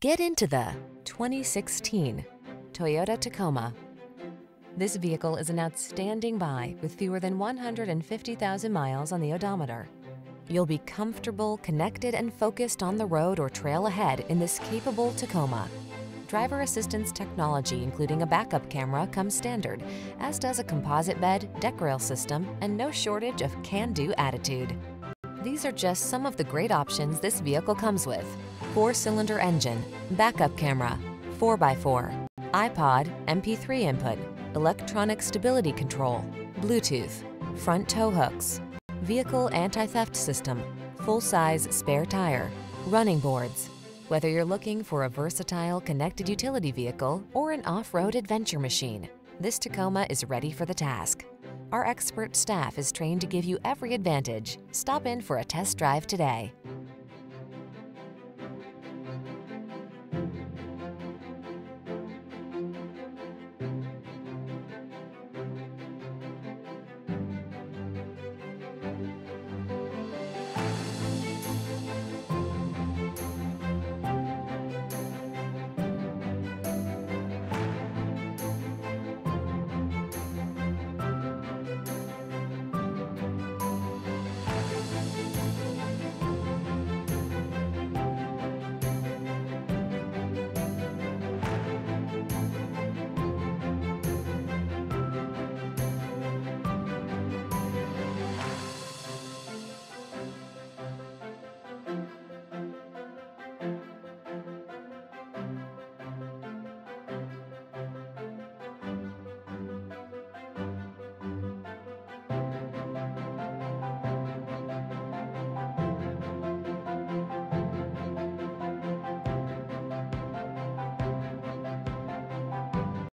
Get into the 2016 Toyota Tacoma. This vehicle is an outstanding buy with fewer than 150,000 miles on the odometer. You'll be comfortable, connected, and focused on the road or trail ahead in this capable Tacoma. Driver assistance technology, including a backup camera, comes standard, as does a composite bed, deck rail system, and no shortage of can-do attitude. These are just some of the great options this vehicle comes with: four-cylinder engine, backup camera, 4x4, iPod, MP3 input, electronic stability control, Bluetooth, front tow hooks, vehicle anti-theft system, full-size spare tire, running boards. Whether you're looking for a versatile connected utility vehicle or an off-road adventure machine, this Tacoma is ready for the task. Our expert staff is trained to give you every advantage. Stop in for a test drive today.